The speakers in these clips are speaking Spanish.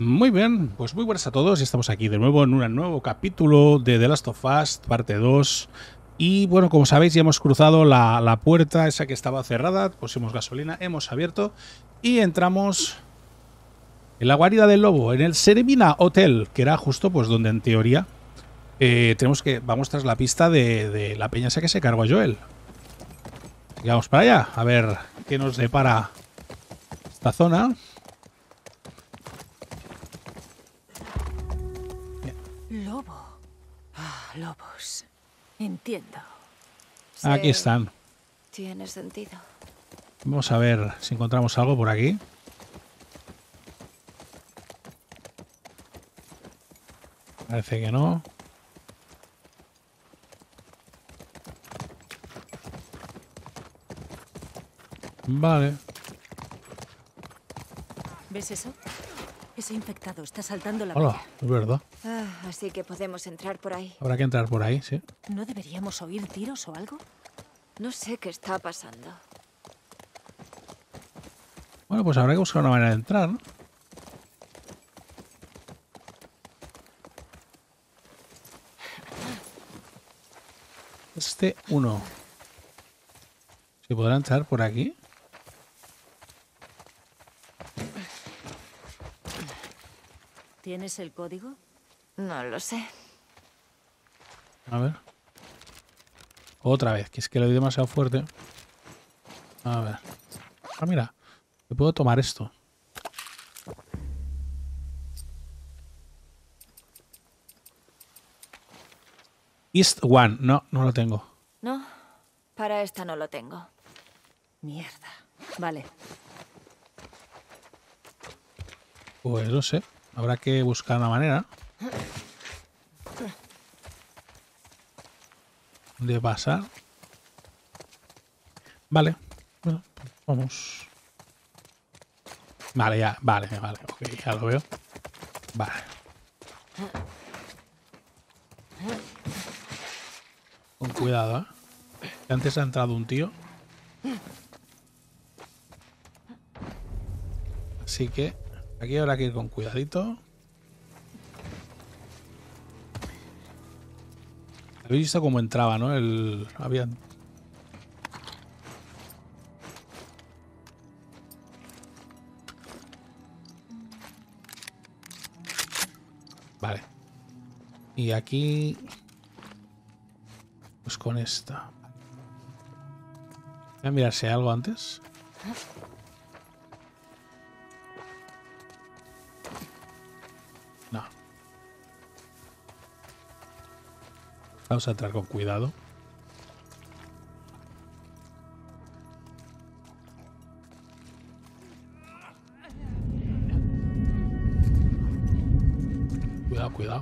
Muy bien, pues muy buenas a todos. Estamos aquí de nuevo en un nuevo capítulo de The Last of Us Parte 2. Y bueno, como sabéis, ya hemos cruzado la puerta esa que estaba cerrada. Pusimos gasolina, hemos abierto y entramos en la guarida del lobo, en el Serevena Hotel, que era justo pues donde en teoría vamos tras la pista de la peña esa que se cargó a Joel. Así que vamos para allá, a ver qué nos depara esta zona. Lobos. Entiendo. Aquí están. Tiene sentido. Vamos a ver si encontramos algo por aquí. Parece que no. Vale. ¿Ves eso? Ese infectado está saltando la valla. Es verdad. Así que podemos entrar por ahí. Habrá que entrar por ahí, sí. ¿No deberíamos oír tiros o algo? No sé qué está pasando. Bueno, pues habrá que buscar una manera de entrar, ¿no? Este uno. ¿Se podrá entrar por aquí? ¿Tienes el código? No lo sé. A ver. Otra vez, que es que lo doy demasiado fuerte. A ver. Ah, mira. Me puedo tomar esto. East One. No, no lo tengo. No, para esta no lo tengo. Mierda. Vale. Pues no sé. Habrá que buscar una manera de pasar. Vale. Bueno, pues vamos. Vale, ya. Vale. Ok, ya lo veo. Vale. Con cuidado, ¿eh? Que antes ha entrado un tío. Así que aquí habrá que ir con cuidadito. Habéis visto cómo entraba, ¿no? Vale. Y aquí, pues con esta. Voy a mirar si hay algo antes. Vamos a entrar con cuidado.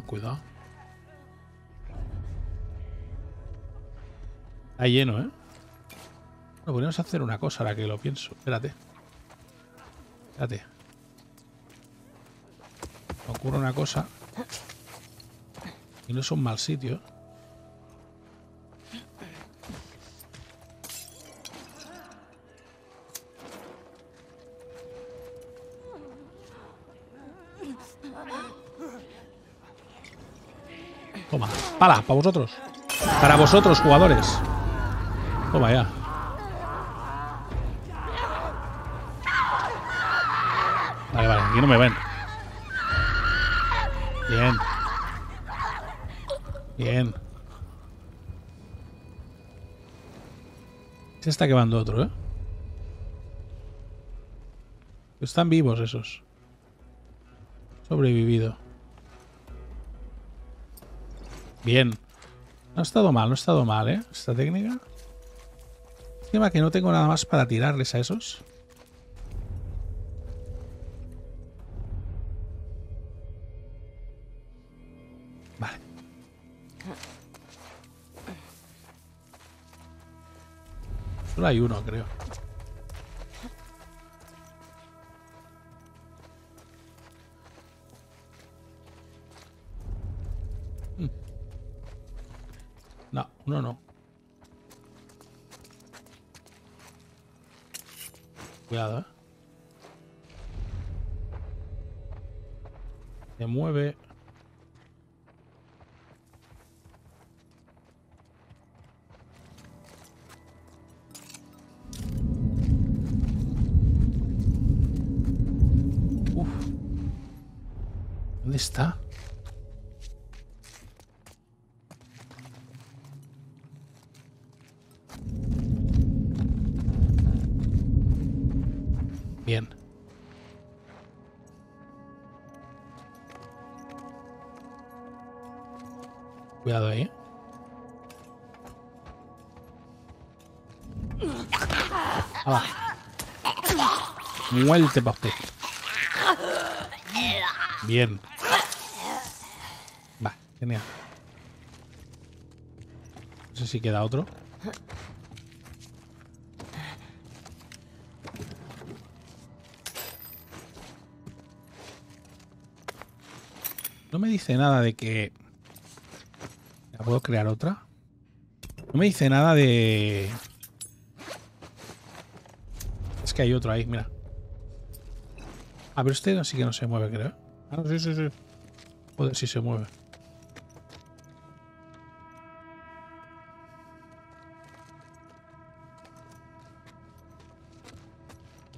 Cuidado. Está lleno, ¿eh? Bueno, podríamos hacer una cosa ahora que lo pienso. Espérate. Me ocurre una cosa. Y no es un mal sitio. Toma, pala, para vosotros. Para vosotros, jugadores. Toma ya. Vale, aquí no me ven. Bien. Se está quemando otro, ¿eh? Están vivos esos. Sobrevivido. Bien. No ha estado mal, ¿eh? Esta técnica. Encima que no tengo nada más para tirarles a esos. Vale. Solo hay uno, creo. No. Cuidado, ¿eh? Se mueve. Uf. ¿Dónde está? Bien. Cuidado ahí. Ah. Muerte para usted. Bien. Va, genial. No sé si queda otro. No me dice nada de que... ¿La puedo crear otra? No me dice nada de... Es que hay otro ahí, mira. Ah, pero este no, sí que no se mueve, creo. Ah, no, sí, sí, sí. Joder, sí se mueve.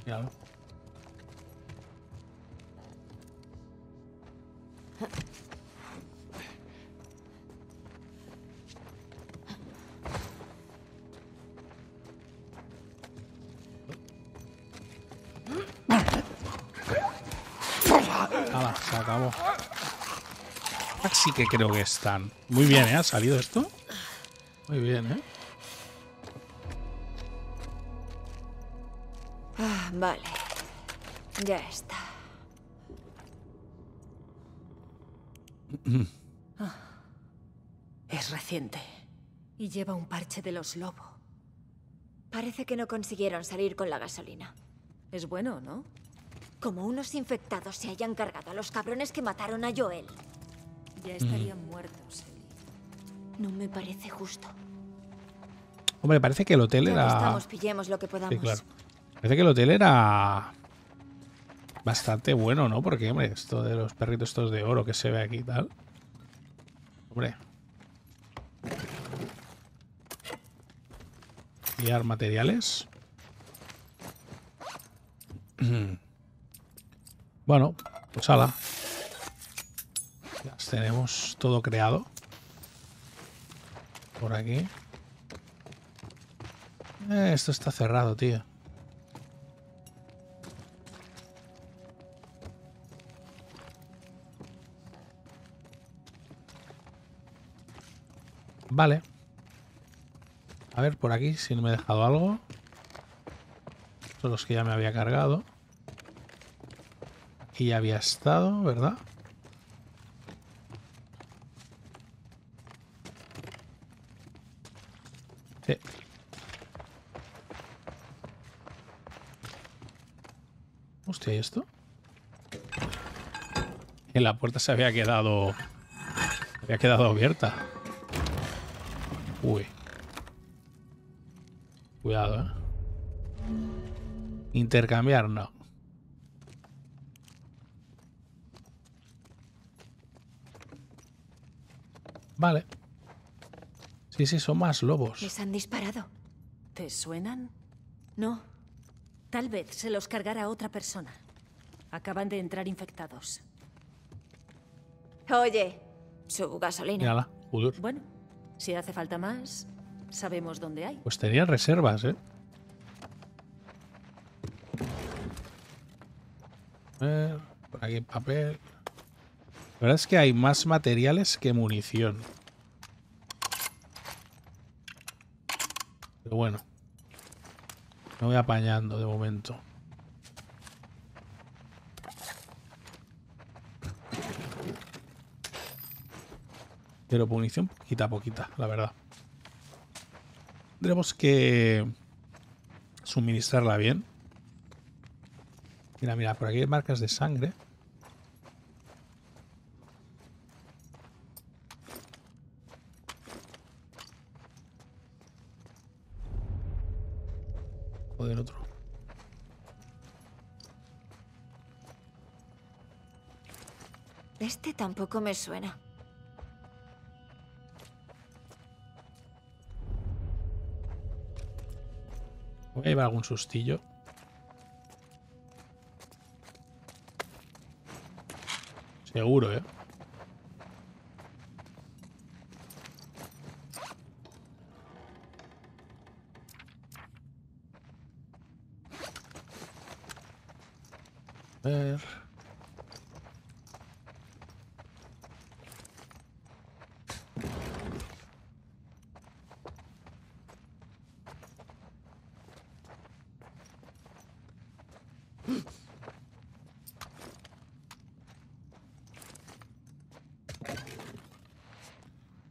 Míralo. Sí que creo que están. Muy bien, ¿eh? ¿Ha salido esto? Muy bien, ¿eh? Ah, vale. Ya está. Es reciente. Y lleva un parche de los lobos. Parece que no consiguieron salir con la gasolina. Es bueno, ¿no? Como unos infectados se hayan cargado a los cabrones que mataron a Joel. Ya estarían muertos, Eli. No me parece justo. Hombre, parece que el hotel era... Estamos, pillemos lo que podamos. Sí, claro. Parece que el hotel era... bastante bueno, ¿no? Porque, hombre, esto de los perritos estos de oro que se ve aquí y tal... Hombre. Pillar materiales. Bueno, pues ala. Las tenemos todo creado. Por aquí. Esto está cerrado, tío. Vale. A ver, por aquí, si no me he dejado algo. Son los que ya me había cargado. Aquí ya había estado, ¿verdad? Hostia, ¿y esto? En la puerta se había quedado. Se había quedado abierta. Uy. Cuidado, ¿eh? Intercambiar, no. Vale. Sí, sí, son más lobos. Les han disparado. ¿Te suenan? No. Tal vez se los cargará otra persona. Acaban de entrar infectados. Oye, su gasolina. Mírala, joder. Bueno, si hace falta más, sabemos dónde hay. Pues tenían reservas, ¿eh? A ver, por aquí papel. La verdad es que hay más materiales que munición. Pero bueno, me voy apañando de momento. Pero munición poquita a poquita, la verdad. Tendremos que suministrarla bien. Mira, mira, por aquí hay marcas de sangre. Del otro. Este tampoco me suena. Voy a llevar algún sustillo. Seguro, ¿eh? A ver.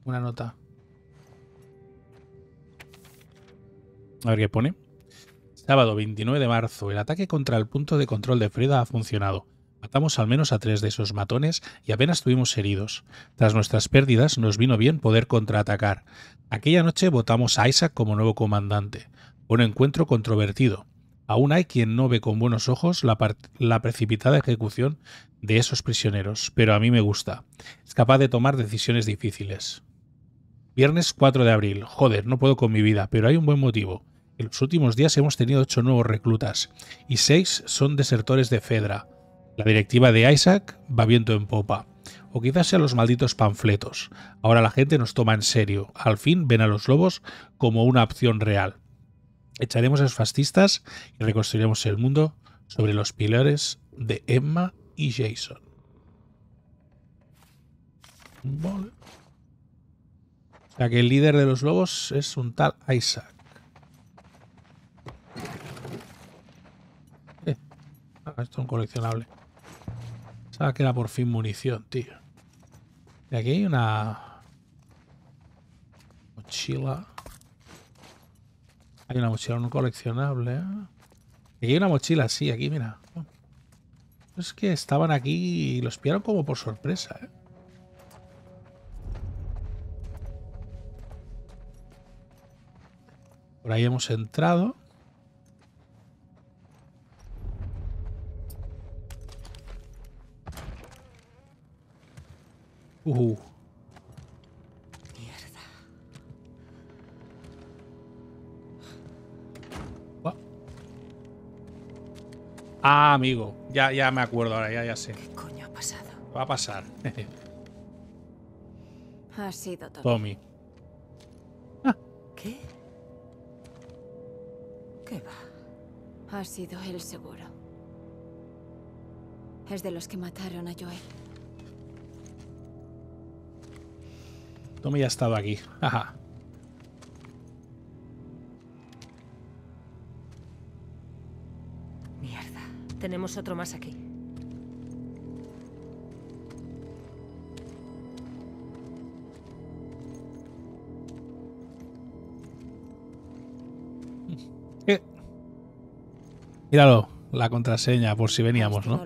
Una nota. A ver qué pone. Sábado 29 de marzo. El ataque contra el punto de control de Frida ha funcionado. Matamos al menos a 3 de esos matones y apenas tuvimos heridos. Tras nuestras pérdidas nos vino bien poder contraatacar. Aquella noche votamos a Isaac como nuevo comandante. Un encuentro controvertido. Aún hay quien no ve con buenos ojos la precipitada ejecución de esos prisioneros, pero a mí me gusta. Es capaz de tomar decisiones difíciles. Viernes 4 de abril. Joder, no puedo con mi vida, pero hay un buen motivo. En los últimos días hemos tenido 8 nuevos reclutas y 6 son desertores de Fedra. La directiva de Isaac va viento en popa. O quizás sean los malditos panfletos. Ahora la gente nos toma en serio. Al fin ven a los lobos como una opción real. Echaremos a los fascistas y reconstruiremos el mundo sobre los pilares de Emma y Jason. Vale. O sea que el líder de los lobos es un tal Isaac. Esto es un coleccionable. Pensaba que era por fin munición, tío. Y aquí hay una mochila. Hay una mochila, un coleccionable. Aquí hay una mochila, sí, aquí, mira. Es que estaban aquí y los pillaron como por sorpresa, ¿eh? Por ahí hemos entrado. Mierda. Ah, amigo. Ya me acuerdo ahora, ya sé. ¿Qué coño ha pasado? Va a pasar. Ha sido Tommy. ¿Qué? ¿Qué va? Ha sido él seguro. Es de los que mataron a Joel. Tommy ya ha estado aquí. Ajá. Mierda. Tenemos otro más aquí. Míralo. La contraseña, por si veníamos, ¿no?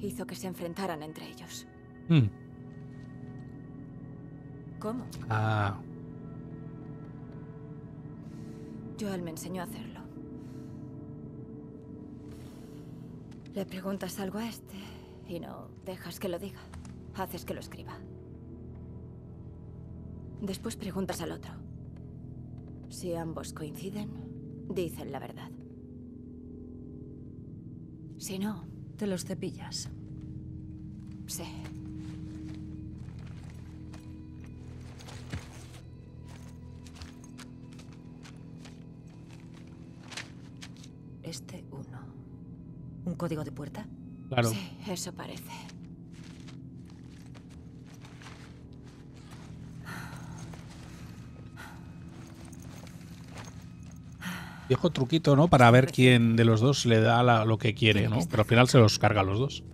Hizo que se enfrentaran entre ellos. ¿Cómo? Joel me enseñó a hacerlo. Le preguntas algo a este y no dejas que lo diga. Haces que lo escriba. Después preguntas al otro. Si ambos coinciden, dicen la verdad. Si no, te los cepillas. Sí. Este uno. ¿Un código de puerta? Claro. Sí, eso parece. Viejo truquito, ¿no? Para ver quién de los dos le da lo que quiere, ¿no? Pero al final se los carga a los dos.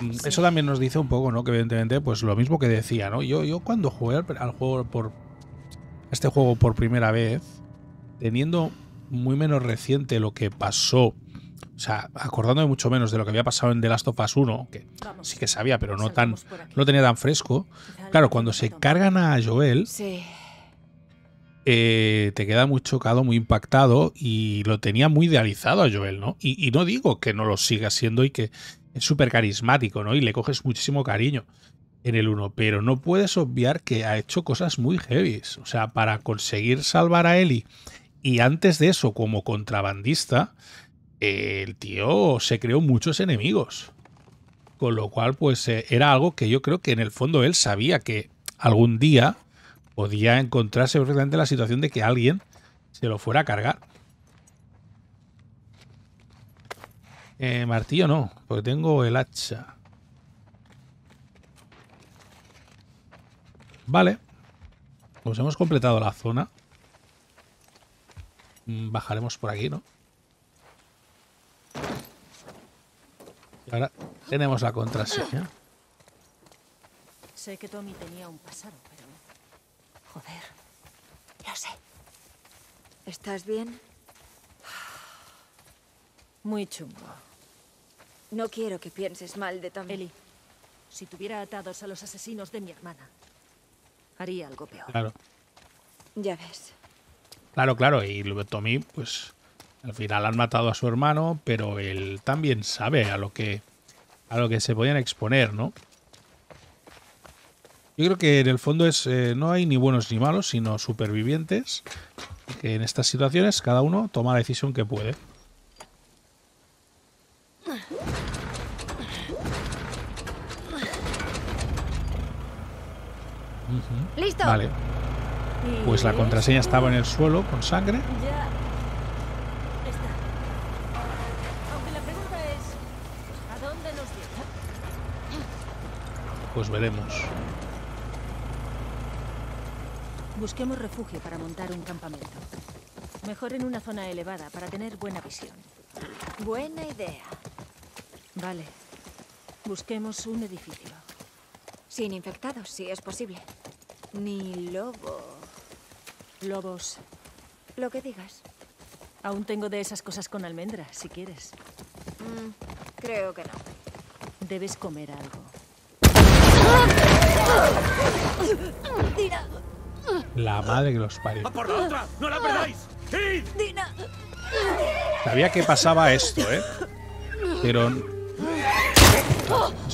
Sí. Eso también nos dice un poco, ¿no? Que evidentemente, pues lo mismo que decía, ¿no? Yo cuando jugué al juego por primera vez, teniendo muy menos reciente lo que pasó, o sea, acordándome mucho menos de lo que había pasado en The Last of Us 1, que sí que sabía, pero no tenía tan fresco. Claro, cuando se cargan a Joel... te queda muy chocado, muy impactado, y lo tenía muy idealizado a Joel, ¿no? Y no digo que no lo siga siendo y que es súper carismático, ¿no? Y le coges muchísimo cariño en el 1, pero no puedes obviar que ha hecho cosas muy heavies. O sea, para conseguir salvar a Ellie y antes de eso como contrabandista, el tío se creó muchos enemigos. Con lo cual, pues era algo que yo creo que en el fondo él sabía que algún día podía encontrarse perfectamente en la situación de que alguien se lo fuera a cargar. Martillo no, porque tengo el hacha. Vale. Pues hemos completado la zona. Bajaremos por aquí, ¿no? Y ahora tenemos la contraseña. Sé que Tommy tenía un pasado, pero... Joder, ya sé. ¿Estás bien? Muy chungo. No quiero que pienses mal de Tommy. Eli, si tuviera atados a los asesinos de mi hermana, haría algo peor. Claro. Ya ves. Claro, claro. Y Tommy, pues... Al final han matado a su hermano, pero él también sabe a lo que se podían exponer, ¿no? Yo creo que en el fondo es no hay ni buenos ni malos, sino supervivientes, que en estas situaciones cada uno toma la decisión que puede. Listo. Vale. Pues la contraseña estaba en el suelo con sangre. Pues veremos. Busquemos refugio para montar un campamento. Mejor en una zona elevada para tener buena visión. Buena idea. Vale. Busquemos un edificio. Sin infectados, si es posible. Ni lobos. Lo que digas. Aún tengo de esas cosas con almendras, si quieres. Creo que no. Debes comer algo. Dina. La madre que los parió. ¡A por la otra! ¡No la perdáis! ¡Id! Dina. Sabía que pasaba esto, ¿eh? Pero no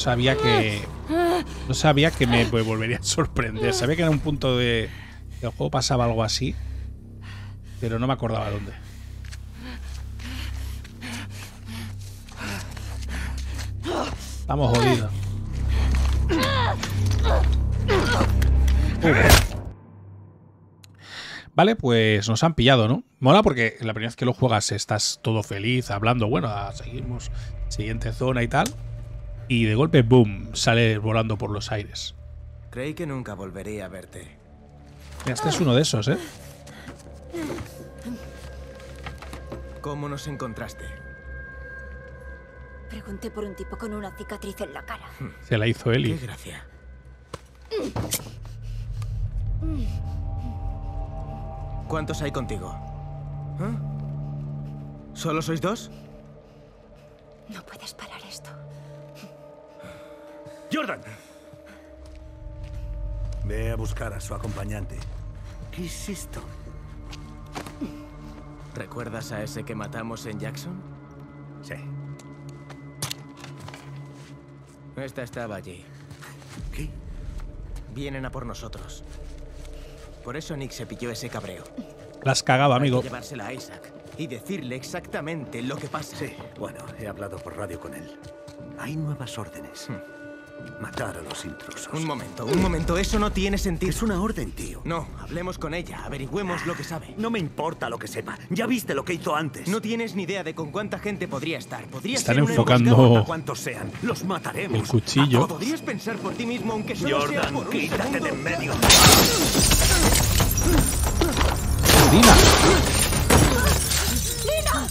sabía que me volvería a sorprender. Sabía que en un punto del juego pasaba algo así, pero no me acordaba dónde. Estamos jodidos. Vale, pues nos han pillado, ¿no? Mola porque la primera vez que lo juegas estás todo feliz, hablando, bueno, seguimos, siguiente zona y tal. Y de golpe, boom, sale volando por los aires. Creí que nunca volvería a verte. Este es uno de esos, ¿eh? ¿Cómo nos encontraste? Pregunté por un tipo con una cicatriz en la cara. Se la hizo Eli. Qué gracia. ¿Cuántos hay contigo? ¿Eh? ¿Solo sois dos? No puedes parar esto. ¡Jordan! Ve a buscar a su acompañante. ¿Qué es esto? ¿Recuerdas a ese que matamos en Jackson? Sí. Esta estaba allí. ¿Qué? Vienen a por nosotros. Por eso Nick se pilló ese cabreo. Las cagaba, amigo. Hay que llevársela a Isaac y decirle exactamente lo que pasa. Sí, bueno, he hablado por radio con él. Hay nuevas órdenes. Matar a los intrusos. Un momento. Eso no tiene sentido. Es una orden, tío. No, hablemos con ella. Averigüemos lo que sabe. No me importa lo que sepa. Ya viste lo que hizo antes. No tienes ni idea de con cuánta gente podría estar. Están enfocando a cuantos sean. Los mataremos. El cuchillo. Podrías pensar por ti mismo, aunque solo Jordan, sea por un quítate segundo. De en medio. Dina. Dina.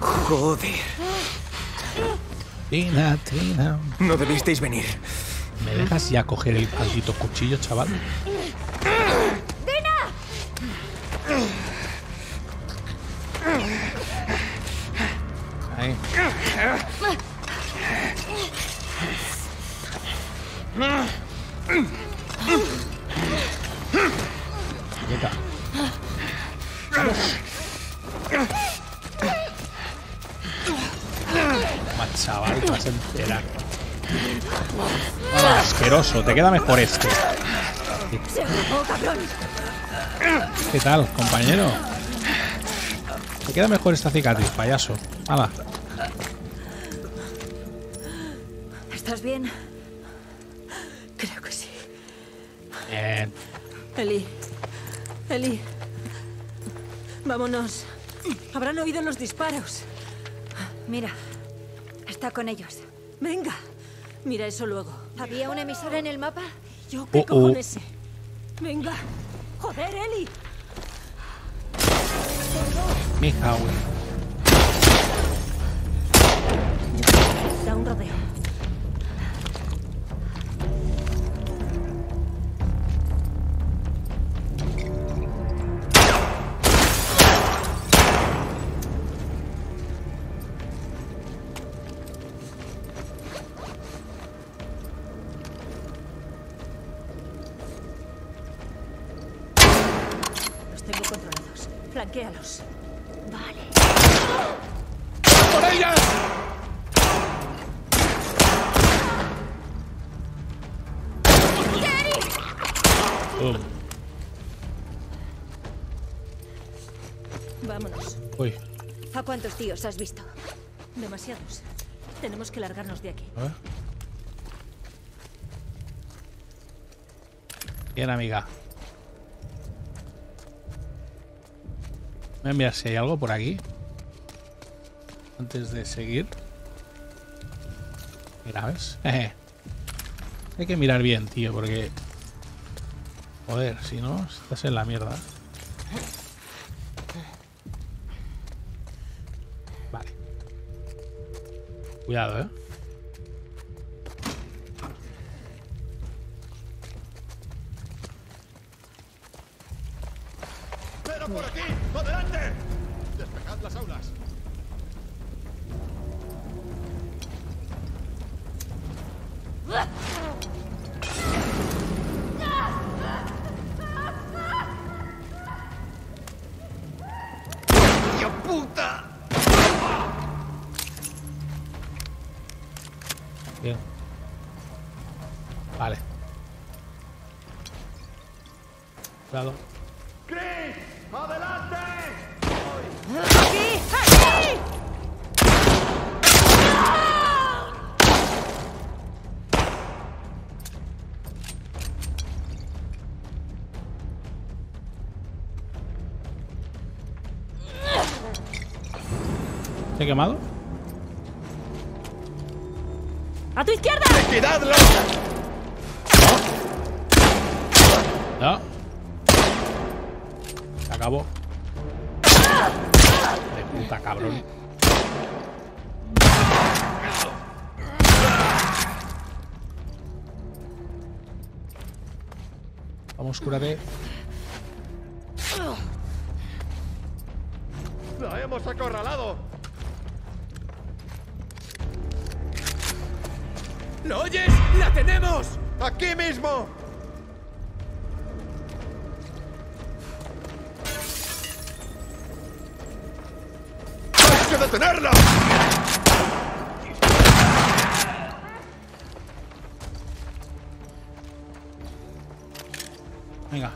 Joder. Tina. No debisteis venir. ¿Me dejas ya coger el maldito cuchillo, chaval? ¡Dina! Ahí. Quieta. Más chaval, te vas a enterar. Ah, asqueroso, te queda mejor este. ¿Qué tal, compañero? Te queda mejor esta cicatriz, payaso. Hala. ¿Estás bien? Creo que sí. Bien. Eli. Vámonos. Habrán oído los disparos. Mira, está con ellos. Venga. Mira eso luego. ¿Había una emisora en el mapa? Yo qué cojones. Venga. Joder, Eli. Mija, güey. Da un rodeo. Flanquéalos. Vale. ¡Por ellas! Vámonos. Uy. ¿A cuántos tíos has visto? Demasiados. Tenemos que largarnos de aquí. ¿Eh? Bien, amiga. Voy a mirar si hay algo por aquí antes de seguir. Mira, ¿ves? Hay que mirar bien, tío, porque... Joder, si no, estás en la mierda. Vale. Cuidado, ¿eh? ¡Por aquí! ¡Adelante! ¡Despejad las aulas! ¡Qué puta! Bien. Vale. Cuidado. ¡Adelante! ¡Aquí! ¡Aquí! ¿Se ha quemado? ¡A tu izquierda! ¡Liquidadlo! No. No. Acabó. De puta, cabrón. Vamos, cúrate. ¡La hemos acorralado! ¿Lo oyes? ¡La tenemos! ¡Aquí mismo! ¡Detenerla! Venga.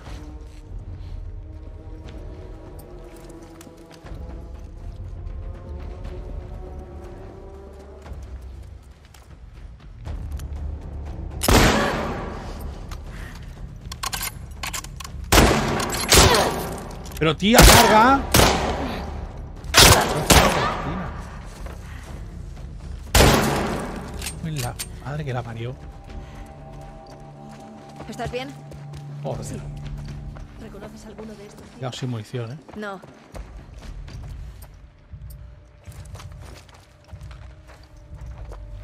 Pero tía, carga. La madre que la parió. ¿Estás bien? Joder. Sí. ¿Reconoces alguno de estos? Ya sin munición, ¿eh? No.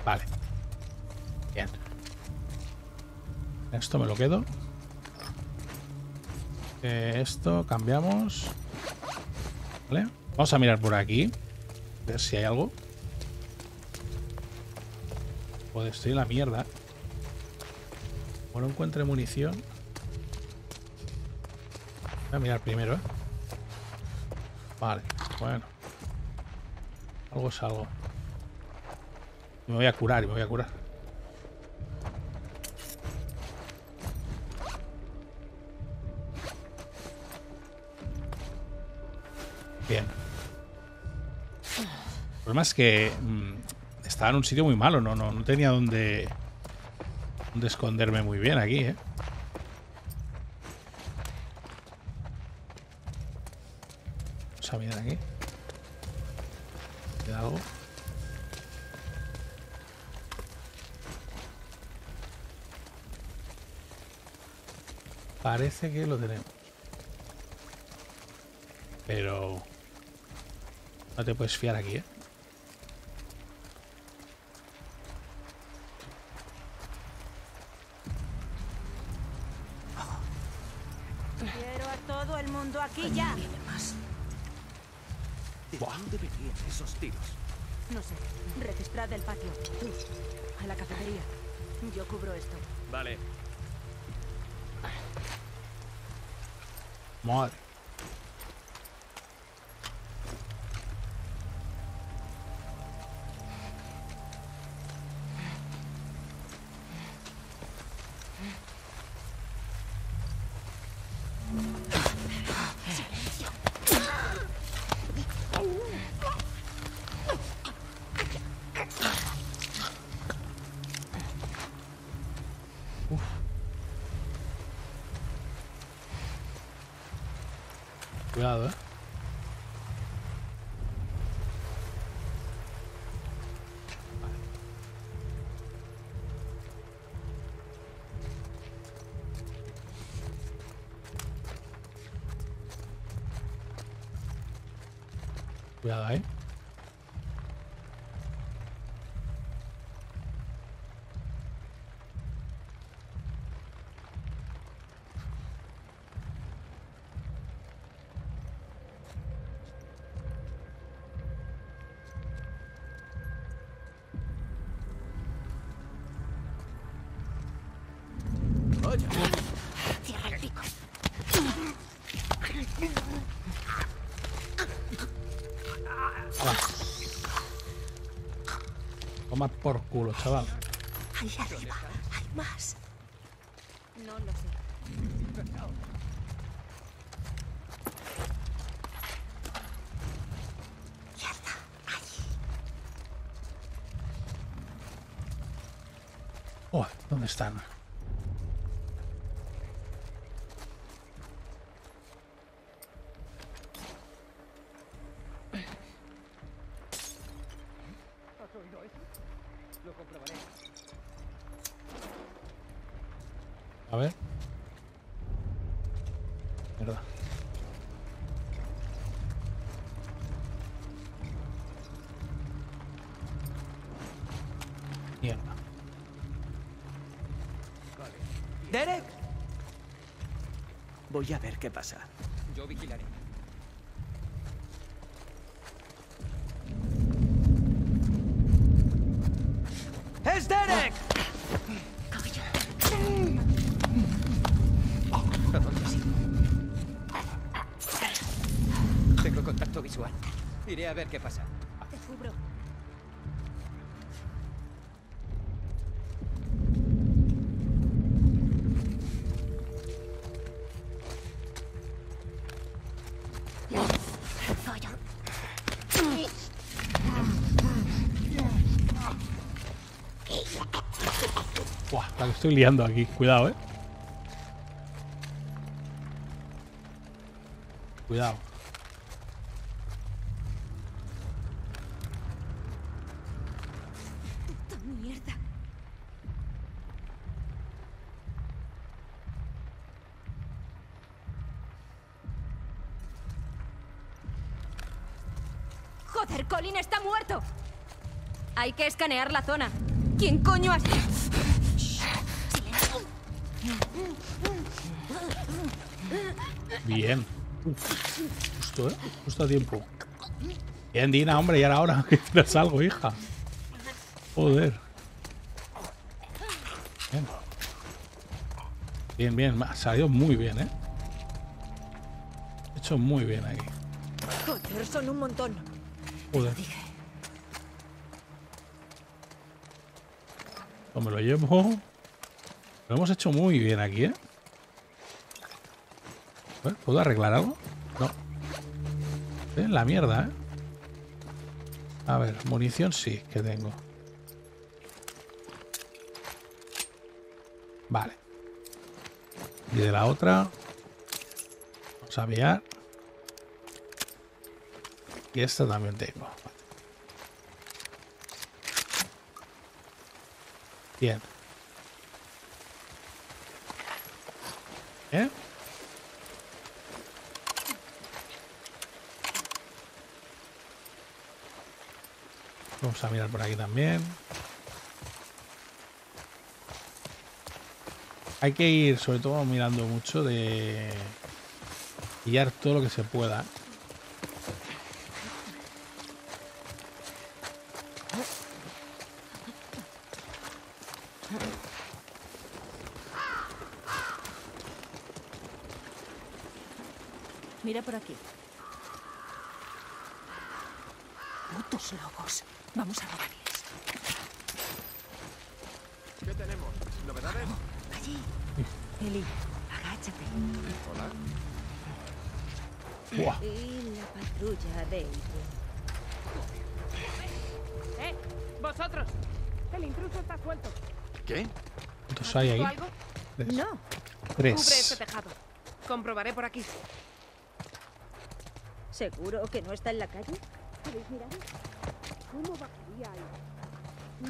Vale. Bien. Esto me lo quedo. Esto cambiamos. Vale. Vamos a mirar por aquí. A ver si hay algo. Joder, estoy en la mierda. Como no encuentre munición... Voy a mirar primero, ¿eh? Vale, bueno. Algo es algo. Me voy a curar, Bien. El problema es que estaba en un sitio muy malo, no tenía dónde esconderme muy bien aquí, ¿eh? Vamos a mirar aquí. ¿Queda algo? Parece que lo tenemos. Pero... no te puedes fiar aquí, ¿eh? Quiero a todo el mundo aquí ya. Buah. ¿Dónde venían esos tiros? No sé. Registrad el patio. Tú, a la cafetería. Yo cubro esto. Vale. Madre. Cuidado, ¿eh? Vale. Cuidado ahí. Toma por culo, chaval. Ahí arriba, hay más. No lo sé. Ya está, allí. Oh, ¿dónde están? A ver. Mierda. Mierda. ¡Derek! Voy a ver qué pasa. Yo vigilaré. ¡Es Derek! Tengo contacto visual. Iré a ver qué pasa. Te cubro. Buah, la que estoy liando aquí. Cuidado, ¿eh? Cuidado. Mierda. Joder, Colin está muerto. Hay que escanear la zona. ¿Quién coño ha sido? Bien. Justo, ¿eh? Justo a tiempo. Bien, Dina, hombre, ya era hora que te salgo, hija. Joder. Bien. Bien, bien. Ha salido muy bien, ¿eh? He hecho muy bien aquí. Joder, son un montón. Joder. No me lo llevo. Lo hemos hecho muy bien aquí, ¿eh? A ver, ¿puedo arreglar algo? No. Es la mierda, ¿eh? A ver, munición sí que tengo. Vale. Y de la otra... Vamos a pillar. Y esta también tengo. Bien. ¿Eh? Vamos a mirar por aquí también. Hay que ir, sobre todo, mirando mucho de pillar todo lo que se pueda. Mira por aquí. Putos lobos. Vamos a robarles. ¿Qué tenemos? ¿Novedades? Oh, allí. Eli, agáchate. Hola. Buah. Y la patrulla de Eli. ¡Vosotros! El intruso está suelto. ¿Qué? ¿Cuántos hay ahí? ¿Algo? Tres. No. Tres. Cubre ese tejado. Comprobaré por aquí. ¿Seguro que no está en la calle? ¿Habéis mirado? ¿Cómo bajaría ahí? No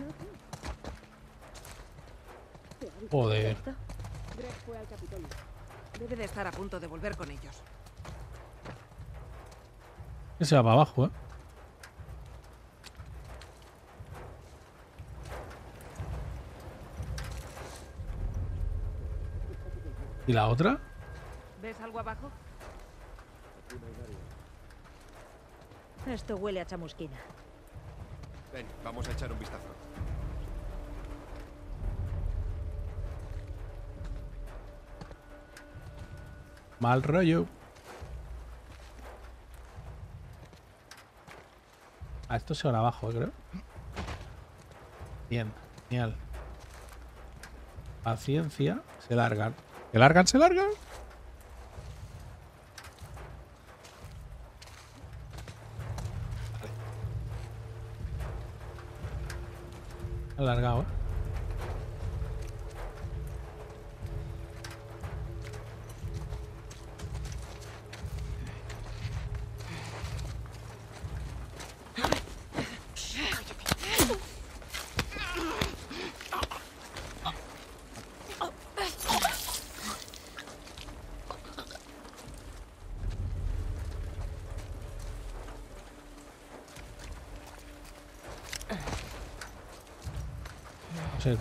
sé. Joder. Greg fue al Capitolio. Debe de estar a punto de volver con ellos. Que se va para abajo, ¿eh? ¿Y la otra? ¿Ves algo abajo? Esto huele a chamusquina. Ven, vamos a echar un vistazo. Mal rollo. A esto se van abajo, creo. Bien, genial. Paciencia. Se largan. Se largan, se largan. Alargado, ¿eh?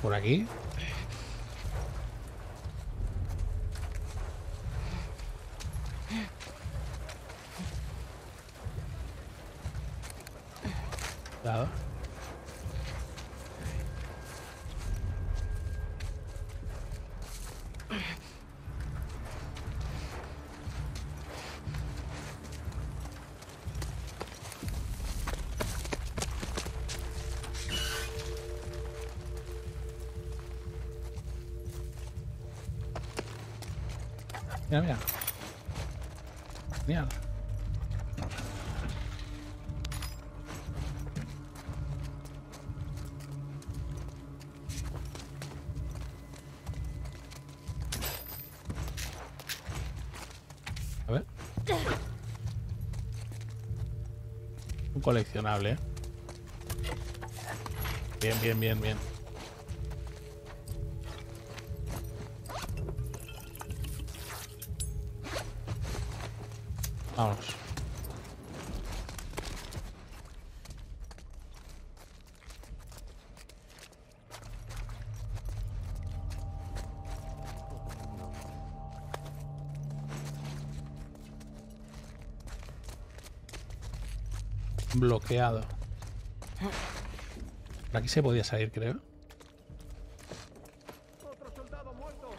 Por aquí. Cuidado. Mira, mira. Genial. A ver. Un coleccionable, ¿eh? Bien, bien, bien, bien. Vamos. Bloqueado. Por aquí se podía salir, creo. Otro soldado muerto.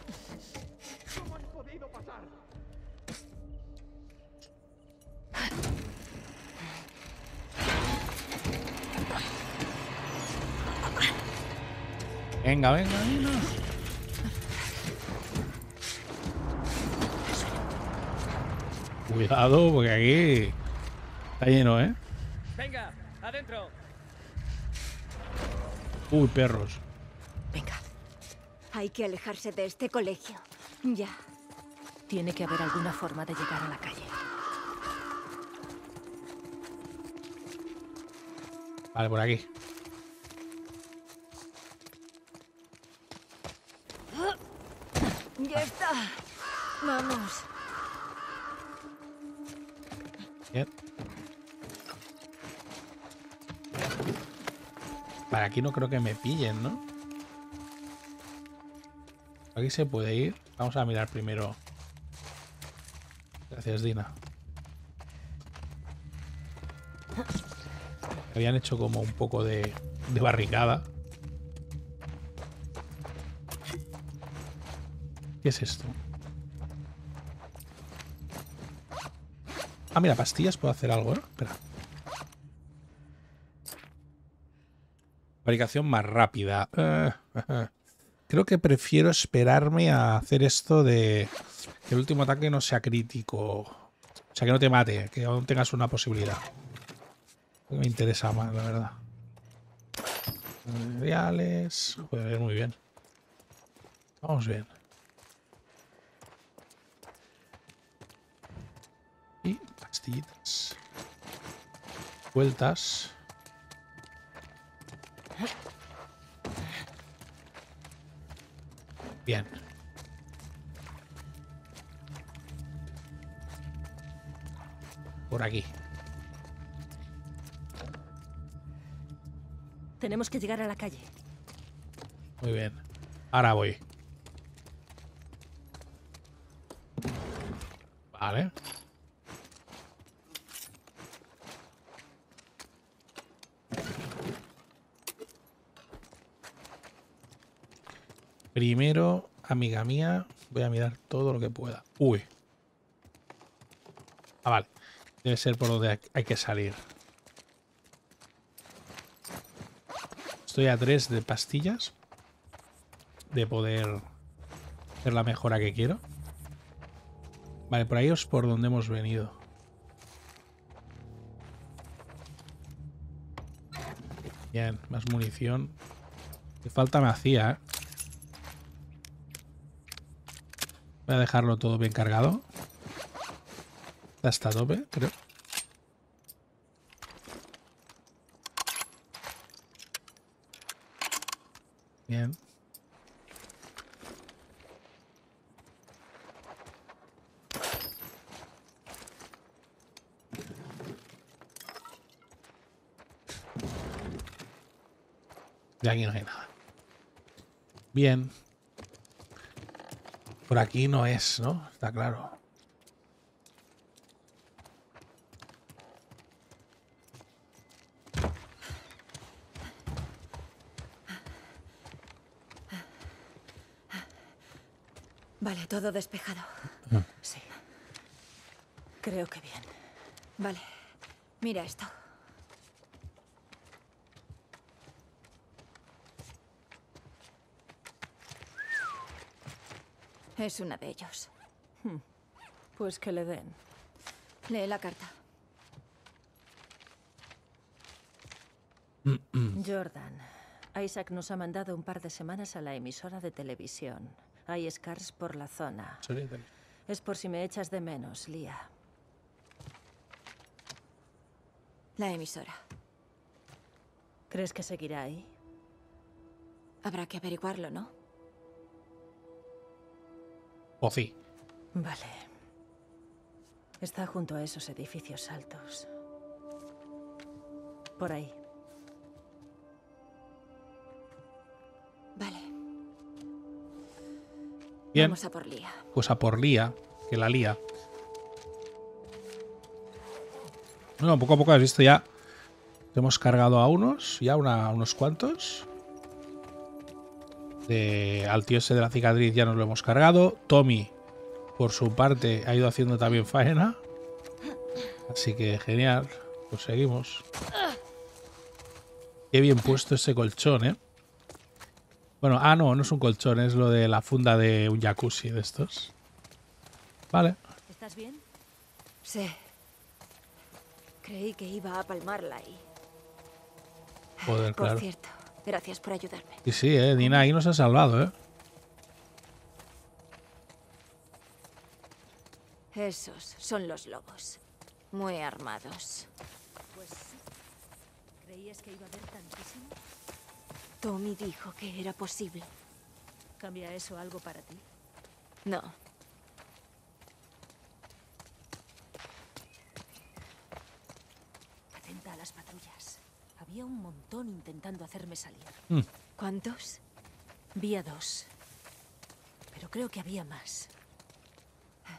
Venga, venga, venga. Cuidado, porque aquí está lleno, ¿eh? Venga, adentro. Uy, perros. Venga. Hay que alejarse de este colegio. Ya. Tiene que haber alguna forma de llegar a la calle. Vale, por aquí. Ya está. Vamos. Bien. Para aquí no creo que me pillen, ¿no? Aquí se puede ir. Vamos a mirar primero. Gracias, Dina. Habían hecho como un poco de barricada. ¿Qué es esto? Ah, mira, pastillas. Puedo hacer algo, ¿eh? Espera. Fabricación más rápida. Creo que prefiero esperarme a hacer esto de que el último ataque no sea crítico. O sea, que no te mate, que aún tengas una posibilidad. Me interesa más, la verdad. Reales. Puede ver muy bien. Vamos bien. Y pastillitas. Vueltas. Bien. Por aquí. Tenemos que llegar a la calle. Muy bien. Ahora voy. Vale. Primero, amiga mía, voy a mirar todo lo que pueda. Uy. Ah, vale. Debe ser por donde hay que salir. Estoy a 3 de pastillas. De poder hacer la mejora que quiero. Vale, por ahí es por donde hemos venido. Bien, más munición. Qué falta me hacía, ¿eh? Voy a dejarlo todo bien cargado. Hasta tope, creo. Bien. De aquí no hay nada. Bien. Por aquí no es, ¿no? Está claro. Vale, todo despejado. Sí. Creo que bien. Vale. Mira esto. Es una de ellos. Pues que le den. Lee la carta. Jordan, Isaac nos ha mandado un par de semanas a la emisora de televisión. Hay scars por la zona. Es por si me echas de menos, Lía. La emisora. ¿Crees que seguirá ahí? Habrá que averiguarlo, ¿no? O sí. Vale. Está junto a esos edificios altos. Por ahí. Vale. Bien. Vamos a por Lía. Pues a por Lía, que la lía. Bueno, poco a poco has visto ya. Hemos cargado a unos, ya unos cuantos. Al tío ese de la cicatriz ya nos lo hemos cargado. Tommy, por su parte, ha ido haciendo también faena. Así que genial. Pues seguimos. Qué bien puesto ese colchón, ¿eh? Bueno, ah, no, no es un colchón, es lo de la funda de un jacuzzi de estos. Vale. ¿Estás bien? Sí. Creí que iba a palmarla y... Joder, claro. Por cierto, gracias por ayudarme. Y sí, Dina ahí nos ha salvado, ¿eh? Esos son los lobos. Muy armados. Pues sí. ¿Creías que iba a haber tantísimo? Tommy dijo que era posible. ¿Cambia eso algo para ti? No. Atenta a las patrullas. Había un montón intentando hacerme salir. ¿Cuántos? Vi a 2. Pero creo que había más.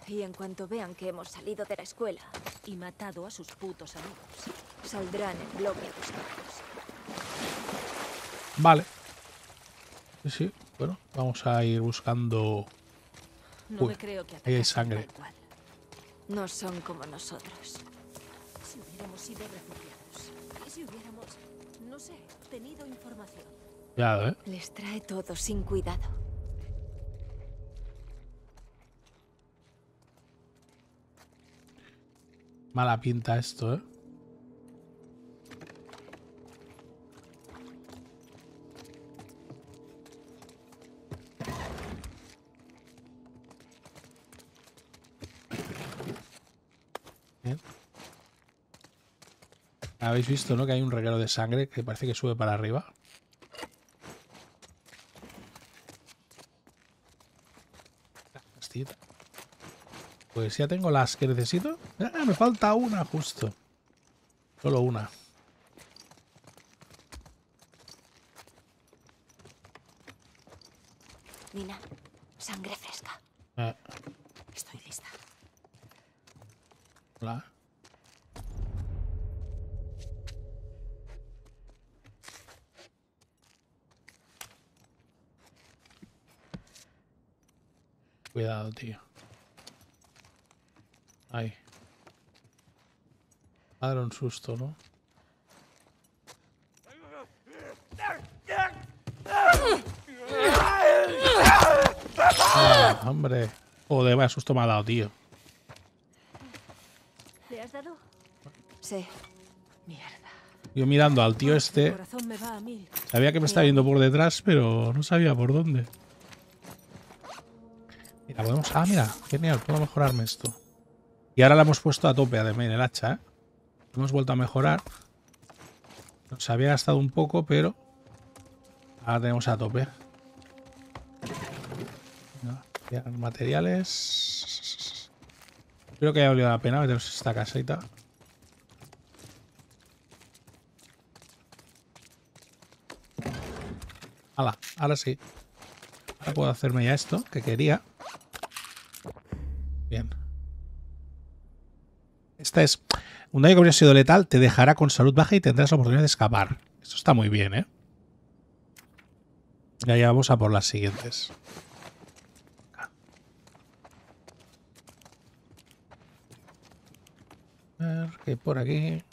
Y en cuanto vean que hemos salido de la escuela y matado a sus putos amigos, saldrán en bloque a buscarlos. Vale. Sí, bueno, vamos a ir buscando... Uy, no me creo que ahí hay sangre. No son como nosotros. Si hubiéramos sido refugiados, si hubiéramos, no sé, tenido información. Cuidado, ¿eh? Les trae todo sin cuidado. Mala pinta esto, ¿eh? Bien. Habéis visto, ¿no? Que hay un reguero de sangre que parece que sube para arriba. Pastillita. Pues ya tengo las que necesito. Me falta una justo. Solo una. Dina, sangre fresca. Estoy lista. Hola. Cuidado, tío. Ahí. Va a dar un susto, ¿no? Ah, hombre. Joder, vaya susto me ha dado, tío. ¿Le has dado? Sí. Mierda. Yo mirando al tío este. Sabía que me estaba yendo por detrás, pero no sabía por dónde. Mira, podemos... Ah, mira. Genial. Puedo mejorarme esto. Y ahora la hemos puesto a tope, además, en el hacha, ¿eh? Hemos vuelto a mejorar. Nos había gastado un poco, pero... Ahora tenemos a tope. No, materiales... Creo que haya valido la pena meternos esta casita. ¡Hala! Ahora sí. Ahora puedo hacerme ya esto, que quería. Bien. Esta es... Un daño que habría sido letal te dejará con salud baja y tendrás la oportunidad de escapar. Esto está muy bien, ¿eh? Ya vamos a por las siguientes. A ver, que por aquí...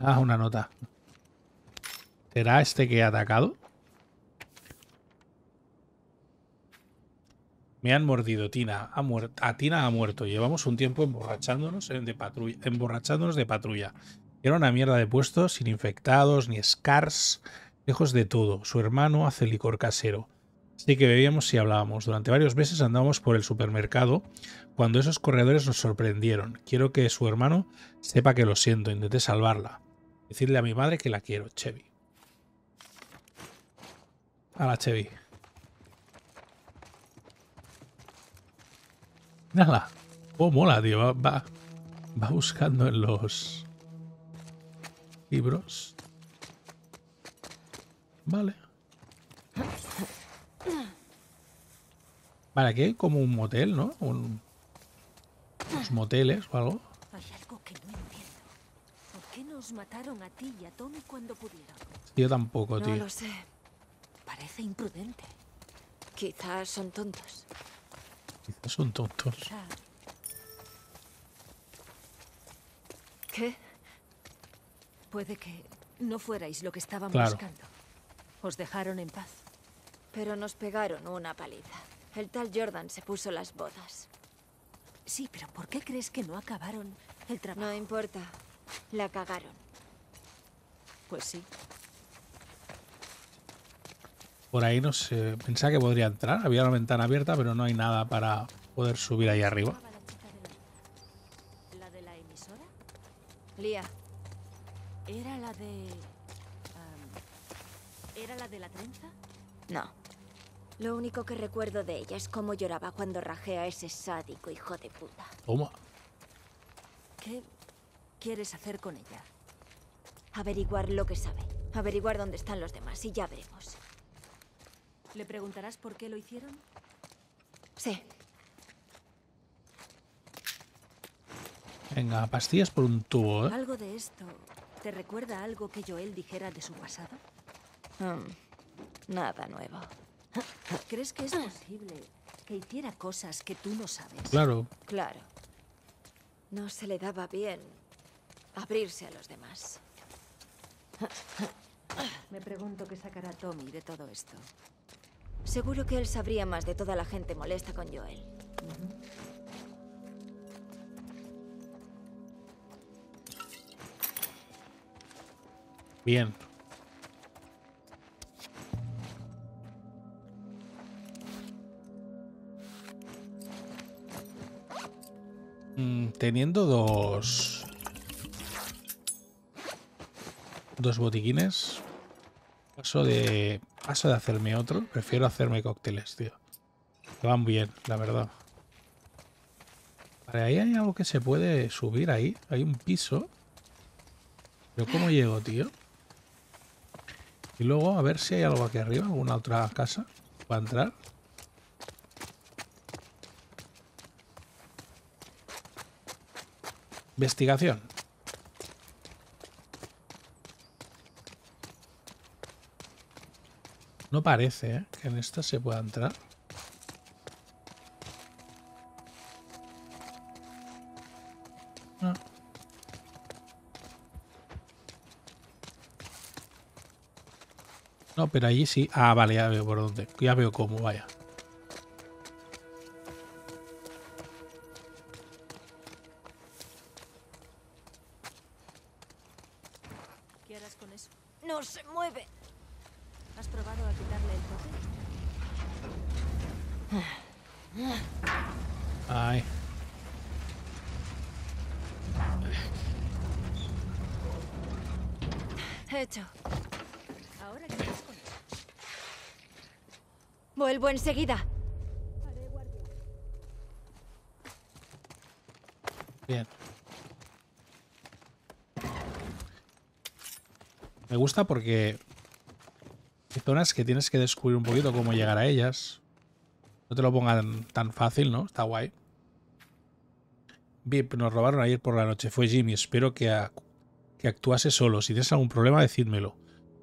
Ah, una nota. ¿Será este que ha atacado? Me han mordido, Tina. A Tina ha muerto. Llevamos un tiempo emborrachándonos de patrulla. Era una mierda de puestos, sin infectados, ni scars, lejos de todo. Su hermano hace licor casero. Así que bebíamos y hablábamos. Durante varios meses andábamos por el supermercado cuando esos corredores nos sorprendieron. Quiero que su hermano sepa que lo siento. Intenté salvarla. Decirle a mi madre que la quiero, Chevy. A la Chevy. Nada. Oh, mola, tío. Va buscando en los libros. Vale. Vale, aquí hay como un motel, ¿no? Unos moteles o algo. Hay algo que no entiendo. ¿Por qué nos mataron a ti y a Tommy cuando pudieron? Yo tampoco, tío. No lo sé. Parece imprudente. Quizás son tontos. Quizás son tontos. ¿Qué? Puede que no fuerais lo que estaban buscando. Os dejaron en paz. Pero nos pegaron una paliza. El tal Jordan se puso las bodas. Sí, pero ¿por qué crees que no acabaron el trabajo? No importa. La cagaron. Pues sí. Por ahí no sé. Pensaba que podría entrar. Había una ventana abierta, pero no hay nada para poder subir ahí arriba. ¿La de la emisora? Lía. ¿Era la de... ¿era la de la trenza? No. Lo único que recuerdo de ella es cómo lloraba cuando rajé a ese sádico hijo de puta. Toma. ¿Qué quieres hacer con ella? Averiguar lo que sabe. Averiguar dónde están los demás y ya veremos. ¿Le preguntarás por qué lo hicieron? Sí. Venga, pastillas por un tubo, ¿eh? ¿Algo de esto te recuerda algo que Joel dijera de su pasado? Nada nuevo. ¿Crees que es posible que hiciera cosas que tú no sabes? Claro. Claro. No se le daba bien abrirse a los demás. Me pregunto qué sacará Tommy de todo esto. Seguro que él sabría más de toda la gente molesta con Joel. Bien. Teniendo dos botiquines, paso de hacerme otro. Prefiero hacerme cócteles, tío. Van bien, la verdad. Vale, ahí hay algo que se puede subir ahí. Hay un piso. ¿Yo cómo llego, tío? Y luego a ver si hay algo aquí arriba, alguna otra casa para entrar. Investigación. No parece, ¿eh?, que en esta se pueda entrar. No. No, pero allí sí. Ah, vale, ya veo por dónde. Ya veo cómo, vaya. Vuelvo enseguida. Bien. Me gusta porque hay zonas que tienes que descubrir un poquito cómo llegar a ellas. No te lo pongan tan fácil, ¿no? Está guay. Vip, nos robaron ayer por la noche. Fue Jimmy. Espero que actuase solo. Si tienes algún problema, decídmelo.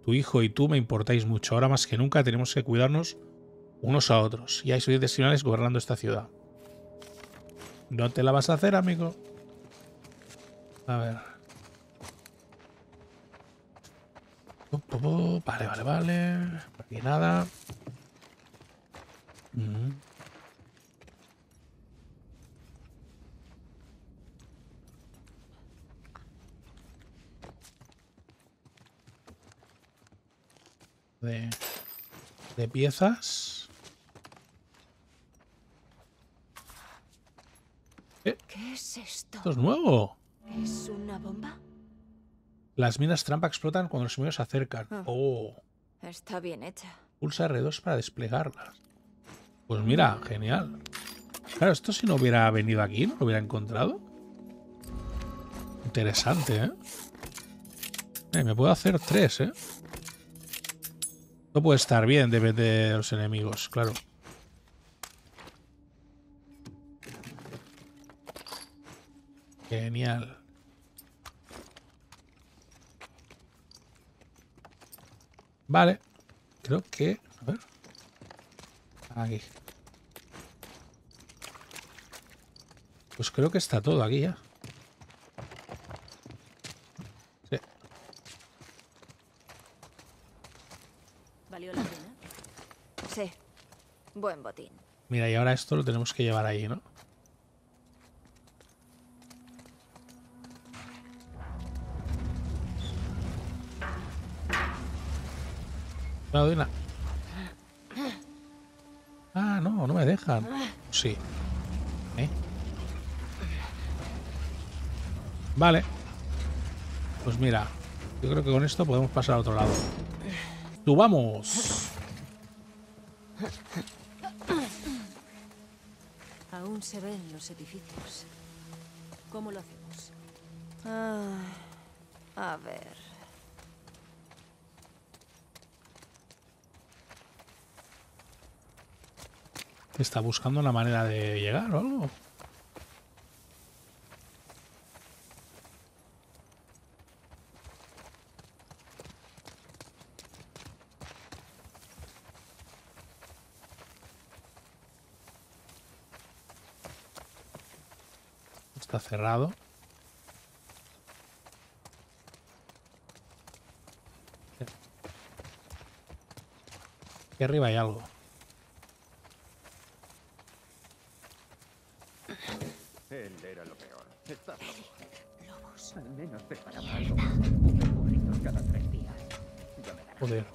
Tu hijo y tú me importáis mucho. Ahora más que nunca tenemos que cuidarnos unos a otros. Y hay suicidas nacionales gobernando esta ciudad. No te la vas a hacer, amigo. A ver. Vale, vale, vale. Aquí nada. De piezas. ¿Qué es esto? Esto es nuevo. ¿Es una bomba? Las minas trampa explotan cuando los enemigos se acercan. Está bien hecha. Pulsa R2 para desplegarlas. Pues mira, genial. Claro, esto si no hubiera venido aquí, no lo hubiera encontrado. Interesante, ¿eh? Me puedo hacer 3, ¿eh? No puede estar bien, depende de los enemigos, claro. Genial. Vale. Creo que... A ver. Aquí. Pues creo que está todo aquí ya. Sí. ¿Valió la pena? Sí. Buen botín. Mira, y ahora esto lo tenemos que llevar ahí, ¿no? Claro, Dina. Ah, no, no me dejan. Sí. Vale. Pues mira, yo creo que con esto podemos pasar a otro lado. ¡Subamos! Aún se ven los edificios. ¿Cómo lo hacemos? Ah, a ver... ¿Está buscando una manera de llegar o algo? Está cerrado. Aquí arriba hay algo. Él era lo peor. Estás loco. Lobos. Al menos preparamos algo. Burritos cada 3 días. Yo me la... Joder.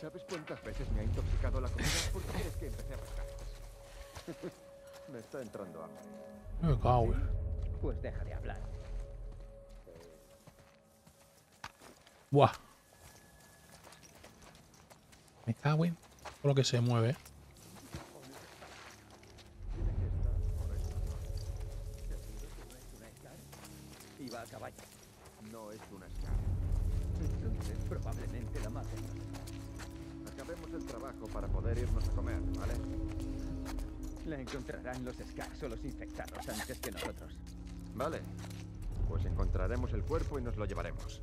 ¿Sabes cuántas veces me ha intoxicado la comida? ¿Por qué crees que empecé a pescar? Me está entrando hambre. Me cago. Pues deja de hablar. Buah. Me cago en todo lo que se mueve. A caballo. No es una escala. Entonces probablemente la maten. Acabemos el trabajo para poder irnos a comer, ¿vale? La encontrarán los Skars o los infectados antes que nosotros. Vale. Pues encontraremos el cuerpo y nos lo llevaremos.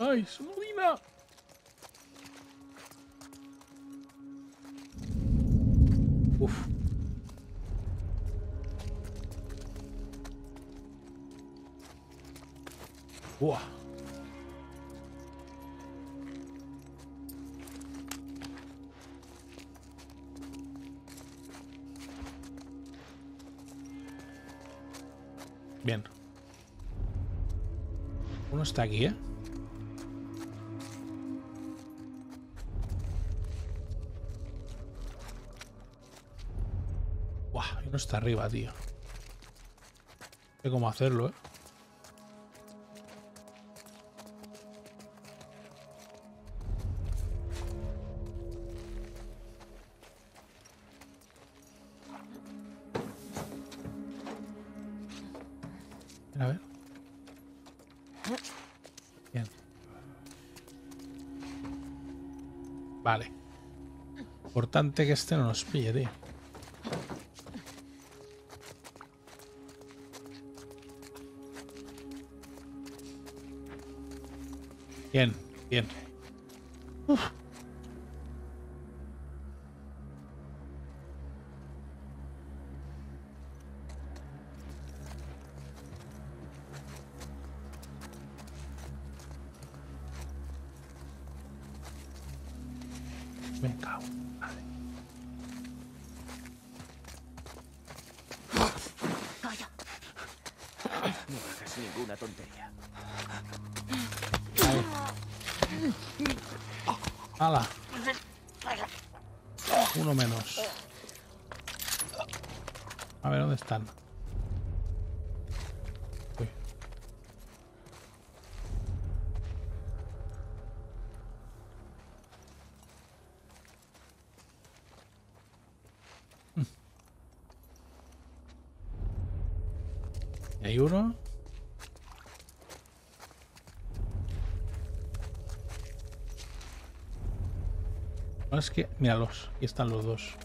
¡Ay, Dina! Uf. Buah. Bien. Uno está aquí, ¿eh? Buah, uno está arriba, tío. No sé cómo hacerlo, ¿eh? Importante que este no nos pille, tío. Bien, bien. Uf. Me cago. Ninguna tontería. ¡Hala! Uno menos. A ver, ¿dónde están? Uy. ¿Y hay uno? Es que, míralos, aquí están los dos.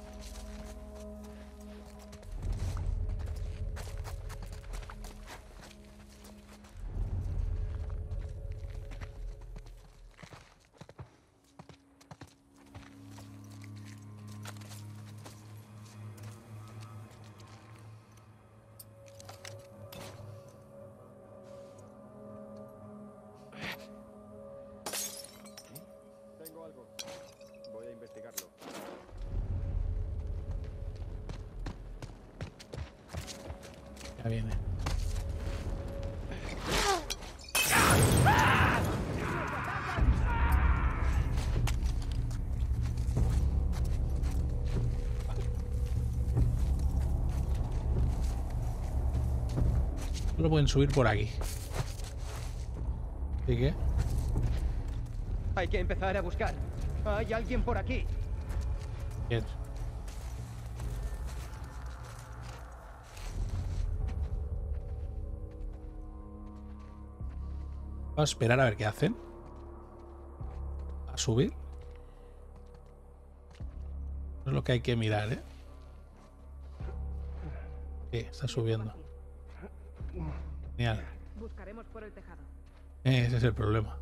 se viene. Solo pueden subir por aquí. Así que... hay que empezar a buscar. Hay alguien por aquí. Bien. Voy a esperar a ver qué hacen. A subir. No es lo que hay que mirar, ¿eh? Sí, está subiendo. Genial. Buscaremos por el tejado. Ese es el problema.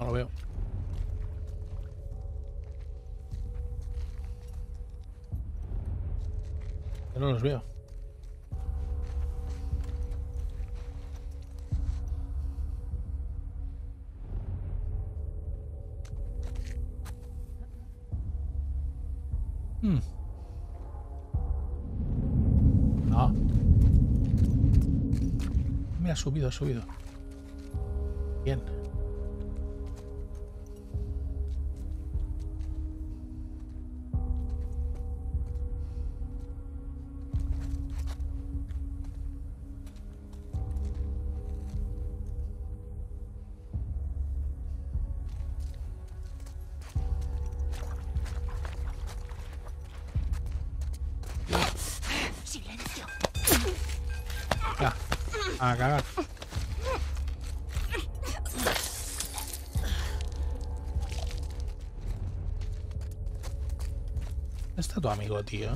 A ver. No lo veo. Yo no los veo. Subido, subido. Bien. Silencio. Ya. A cagar. Está tu amigo, tío.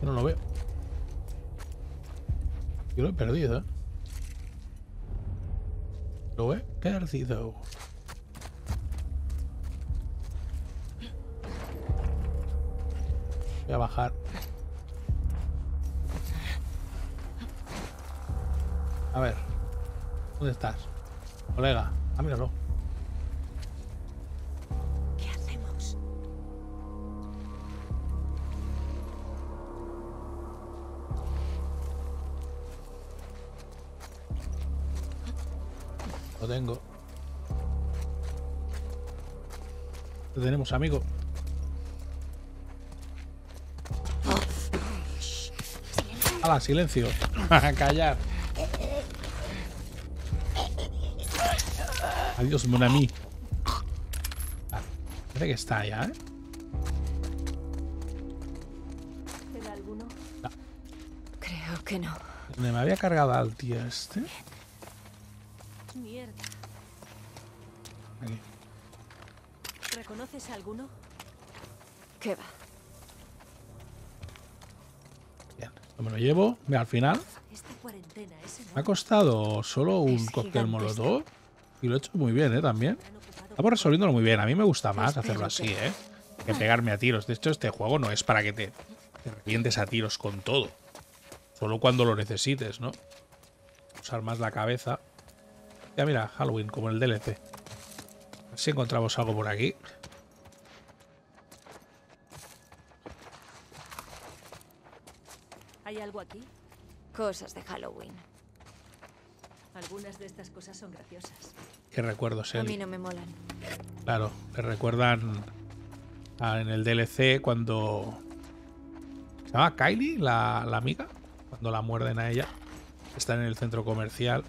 Yo no lo veo. Yo lo he perdido. Lo he perdido. Voy a bajar. A ver. ¿Dónde estás? Colega, ah, míralo. ¿Qué hacemos? Lo tengo. Lo tenemos, amigo. ¡Hala, silencio! ¡Callar! Adiós, mon ami. Vale, parece que está allá, ¿eh? ¿Queda alguno? No. Creo que no. ¿Dónde me había cargado al tío este? Mierda. Aquí. ¿Reconoces a alguno? ¿Qué va? Bien, no me lo llevo. Mira, al final. Esta cuarentena, ese no. Me ha costado solo un cóctel molotov. Y lo he hecho muy bien, también. Estamos resolviéndolo muy bien. A mí me gusta más hacerlo así, que pegarme a tiros. De hecho, este juego no es para que te revientes a tiros con todo. Solo cuando lo necesites, ¿no? Usar más la cabeza. Ya mira, Halloween, como el DLC. A ver si encontramos algo por aquí. ¿Hay algo aquí? Cosas de Halloween. Algunas de estas cosas son graciosas. Qué recuerdos, Eli. A mí no me molan. Claro, te recuerdan en el DLC cuando... ¿Se llama Kylie, la amiga? Cuando la muerden a ella. Está en el centro comercial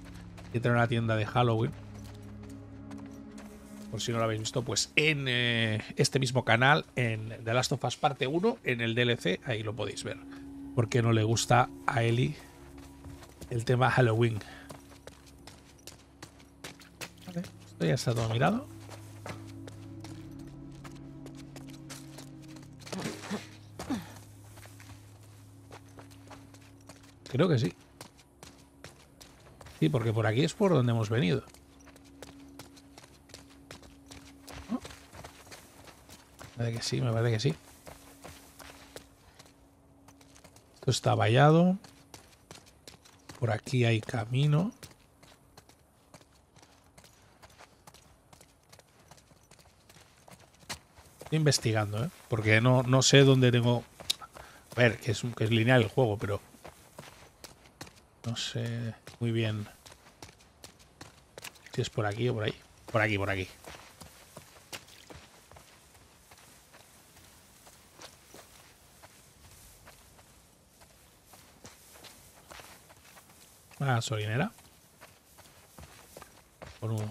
y tiene una tienda de Halloween. Por si no lo habéis visto, pues en este mismo canal, en The Last of Us Part 1, en el DLC, ahí lo podéis ver. Porque no le gusta a Ellie el tema Halloween. Vale, esto ya está todo mirado. Creo que sí. Sí, porque por aquí es por donde hemos venido. ¿No? Me parece que sí, me parece que sí. Esto está vallado. Por aquí hay camino. Estoy investigando, ¿eh? Porque no sé dónde tengo... A ver, que es lineal el juego, pero... No sé muy bien si es por aquí o por ahí. Por aquí, por aquí. Una gasolinera. Por uno.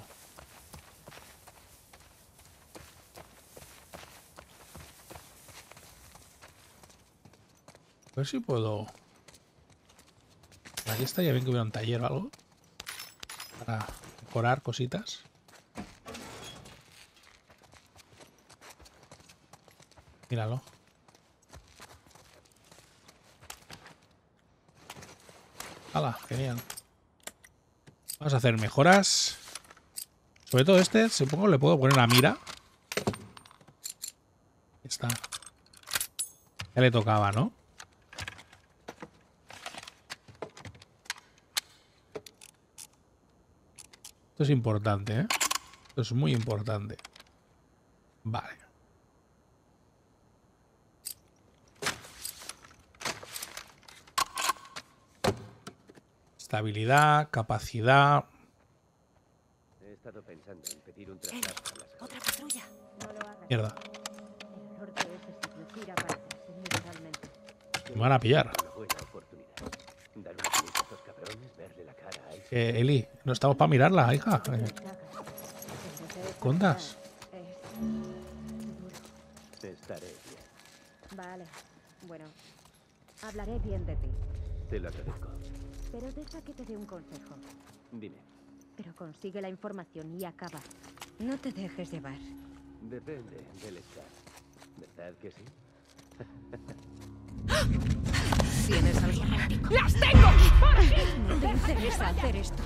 A ver si puedo... Aquí está, ya ven que hubiera un taller o algo para decorar cositas. Míralo. ¡Hala! Genial. Vamos a hacer mejoras. Sobre todo este, supongo le puedo poner una mira. Ahí está. Ya le tocaba, ¿no? Esto es importante, ¿eh? Esto es muy importante. Vale. Estabilidad, capacidad. He estado pensando en pedir un traslado a las... Otra patrulla. No lo hagas. Mierda. El error de veces no tira para atrás, realmente. Me van a pillar. Eli, no estamos para mirarla, hija. ¿Contas? Estaré bien. Vale, bueno, hablaré bien de ti. Te lo agradezco. Pero deja que te dé un consejo. Dime. Pero consigue la información y acaba. No te dejes llevar. Depende del estado. ¿Verdad que sí? ¿Tienes algo? ¡Las tengo! No te interesa hacer esto.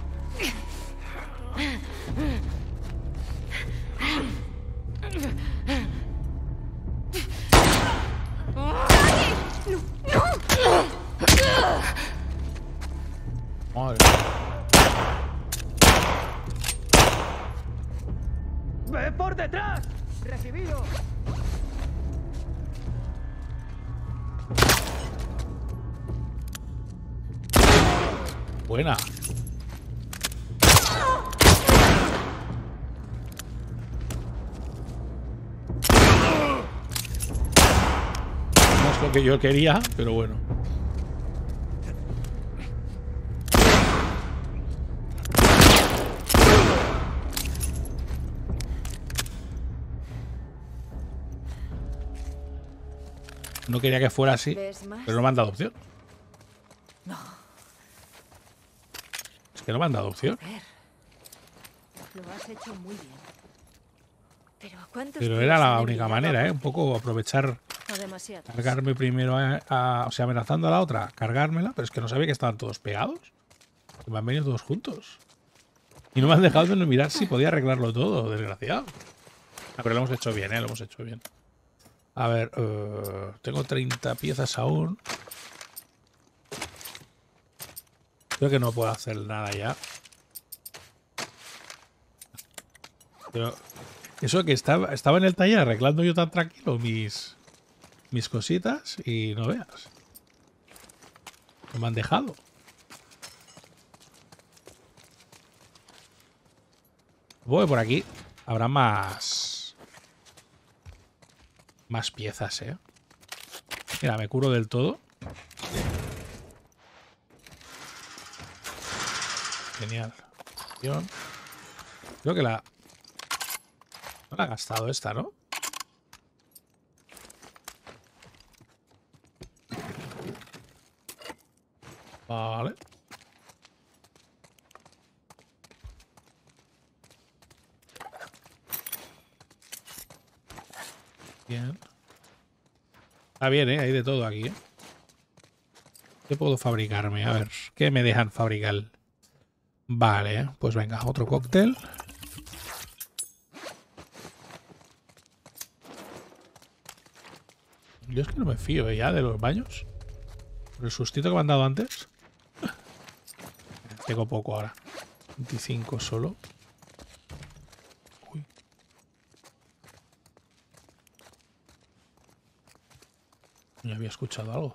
¡No! ¡No! ¡Ve por detrás! ¡Recibido! Buena. No es lo que yo quería, pero bueno. No quería que fuera así, pero no me han dado opción. Que no me han dado opción. Lo has hecho muy bien. Pero era la única manera, ¿eh? Un poco aprovechar. Cargarme primero o sea, amenazando a la otra. Cargármela, pero es que no sabía que estaban todos pegados. Que me han venido todos juntos. Y no me han dejado de mirar si podía arreglarlo todo, desgraciado. Ah, pero lo hemos hecho bien, ¿eh? Lo hemos hecho bien. A ver, tengo 30 piezas aún. Creo que no puedo hacer nada ya. Pero eso que estaba en el taller arreglando yo tan tranquilo mis cositas y no veas. Me han dejado. Voy por aquí. Habrá más. Más piezas, ¿eh? Mira, me curo del todo. Genial. Creo que la... No la ha gastado esta, ¿no? Vale. Bien. Está bien, ¿eh? Hay de todo aquí, ¿eh? ¿Qué puedo fabricarme? A ver, ¿qué me dejan fabricar? Vale, pues venga, otro cóctel. Yo es que no me fío, ¿eh? Ya de los baños. Por el sustito que me han dado antes. Tengo poco ahora. 25 solo. Uy. No había escuchado algo.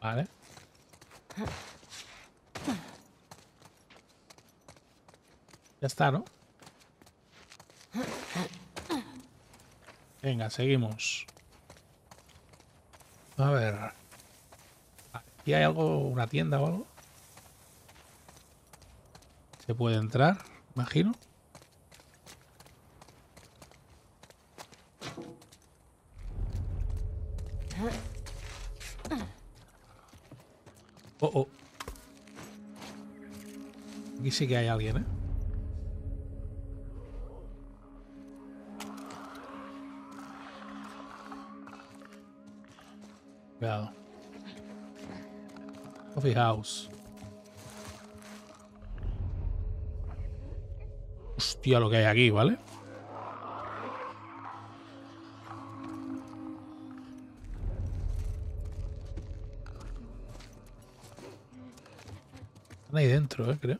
Vale. Ya está, ¿no? Venga, seguimos. A ver. ¿Aquí hay algo, una tienda o algo? ¿Se puede entrar? Imagino. Oh. Aquí sí que hay alguien, ¿eh? Cuidado. Coffee House. Hostia, lo que hay aquí, ¿vale? Ahí dentro, creo.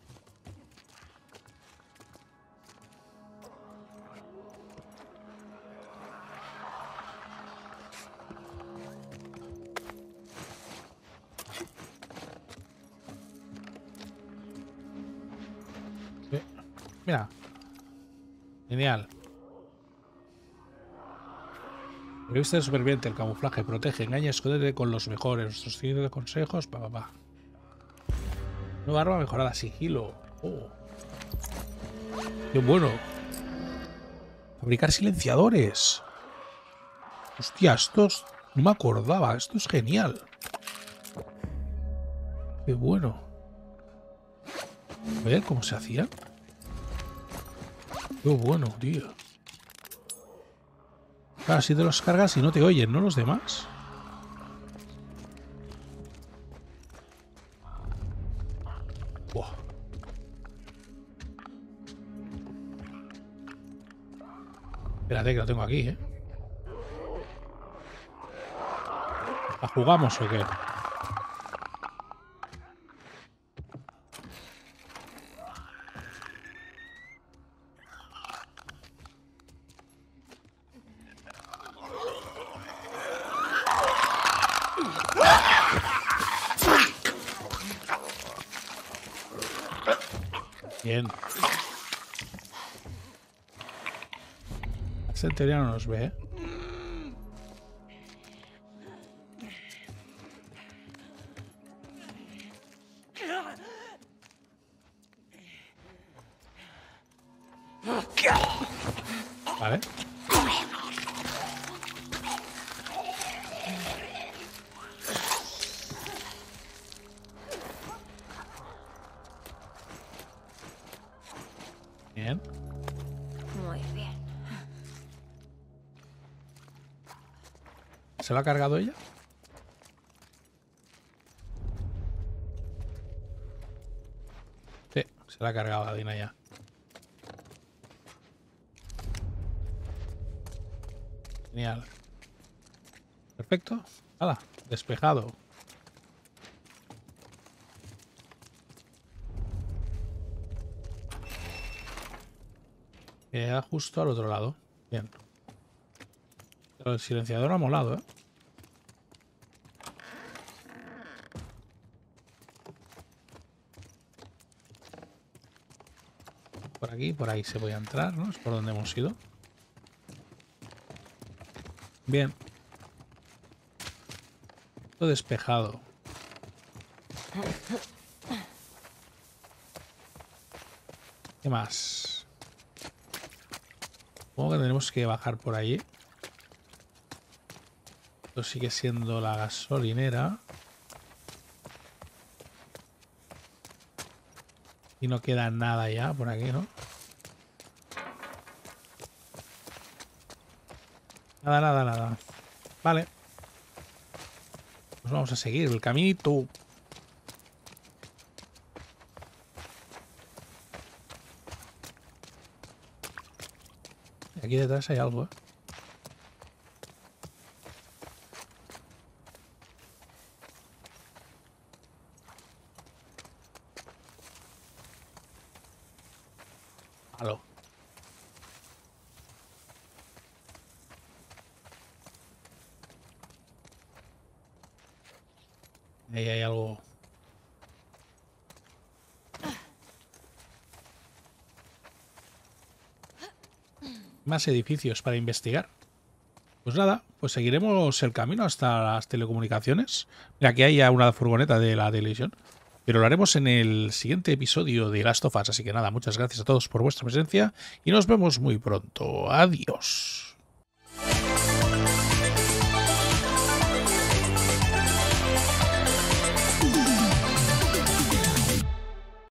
Sí. Mira. Genial. Revista de superviviente, el camuflaje, protege, engaña, escóndete con los mejores, nuestros 5 consejos, papá. Nueva arma mejorada, sigilo. Oh. Qué bueno. Fabricar silenciadores. Hostia, estos... No me acordaba. Esto es genial. Qué bueno. A ver cómo se hacía. Qué bueno, tío. Claro, si te los cargas y no te oyen, ¿no? Los demás... Espérate que lo tengo aquí, ¿eh? ¿La jugamos o qué? Bien. En teoría no nos ve, ¿eh? Vale. Bien. ¿Se lo ha cargado ella? Sí, se la ha cargado la Dina ya. Genial. Perfecto. ¡Hala! Despejado. Queda justo al otro lado. Bien. Pero el silenciador ha molado, ¿eh? Por aquí, por ahí se podía entrar, ¿no? Es por donde hemos ido. Bien. Todo despejado. ¿Qué más? Supongo que tenemos que bajar por allí. Esto sigue siendo la gasolinera. Y no queda nada ya por aquí, ¿no? Nada, nada, nada. Vale. Pues vamos a seguir el caminito. Aquí detrás hay algo, ¿eh? Ahí hay algo. Más edificios para investigar. Pues nada, pues seguiremos el camino hasta las telecomunicaciones. Mira, aquí hay una furgoneta de la televisión. Pero lo haremos en el siguiente episodio de Last of Us. Así que nada, muchas gracias a todos por vuestra presencia. Y nos vemos muy pronto. Adiós.